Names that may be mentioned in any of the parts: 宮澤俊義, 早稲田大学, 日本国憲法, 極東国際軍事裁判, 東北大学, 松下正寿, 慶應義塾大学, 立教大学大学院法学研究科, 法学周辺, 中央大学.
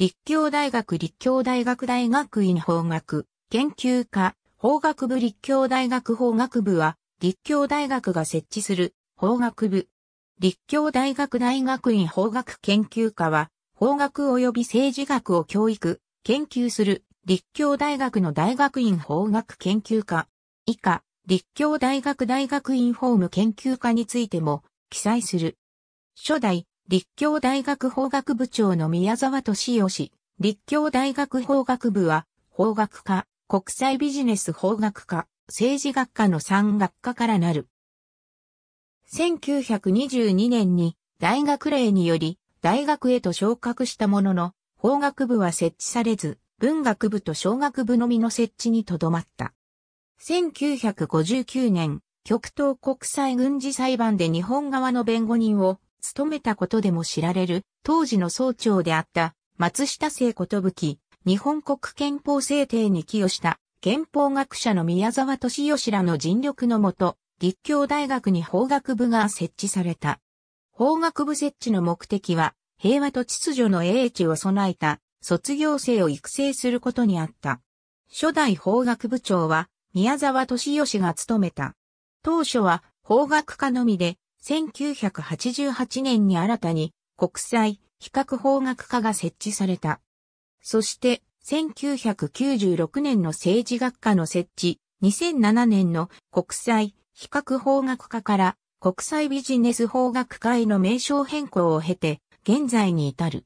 立教大学立教大学大学院法学研究科法学部立教大学法学部は立教大学が設置する法学部。立教大学大学院法学研究科は法学及び政治学を教育、研究する立教大学の大学院法学研究科。以下、立教大学大学院法務研究科についても記載する。初代立教大学法学部長の宮沢俊義、立教大学法学部は法学科、国際ビジネス法学科、政治学科の3学科からなる。1922年に大学令により大学へと昇格したものの、法学部は設置されず、文学部と商学部のみの設置にとどまった。1959年、極東国際軍事裁判で日本側の弁護人を務めたことでも知られる、当時の総長であった松下生寿、日本国憲法制定に寄与した憲法学者の宮沢俊義らの尽力のもと、立教大学に法学部が設置された。法学部設置の目的は、平和と秩序の英知を備えた卒業生を育成することにあった。初代法学部長は宮沢俊義が務めた。当初は法学科のみで、1988年に新たに国際比較法学科が設置された。そして、1996年の政治学科の設置、2007年の国際比較法学科から国際ビジネス法学科への名称変更を経て、現在に至る。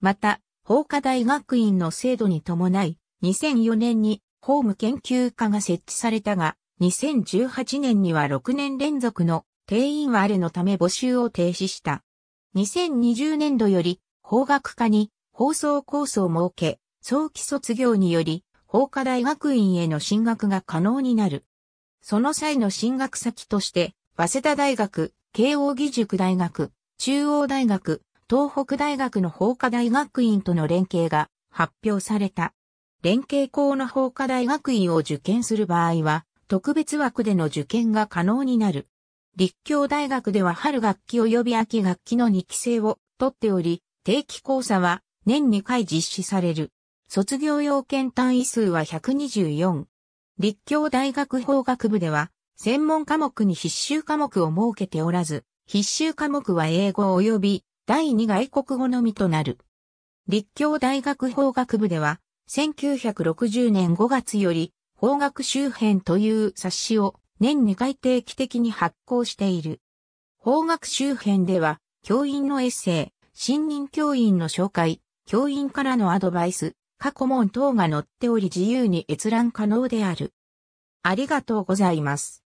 また、法科大学院の制度に伴い、2004年に法務研究科が設置されたが、2018年には6年連続の定員割れのため募集を停止した。2020年度より法学科に法曹コースを設け、早期卒業により法科大学院への進学が可能になる。その際の進学先として、早稲田大学、慶應義塾大学、中央大学、東北大学の法科大学院との連携が発表された。連携校の法科大学院を受験する場合は、特別枠での受験が可能になる。立教大学では春学期及び秋学期の2期生を取っており、定期考査は年2回実施される。卒業要件単位数は124。立教大学法学部では、専門科目に必修科目を設けておらず、必修科目は英語及び第2外国語のみとなる。立教大学法学部では、1960年5月より、法学周辺という冊子を、年2回定期的に発行している。法学周辺では、教員のエッセイ、新任教員の紹介、教員からのアドバイス、過去問等が載っており自由に閲覧可能である。ありがとうございます。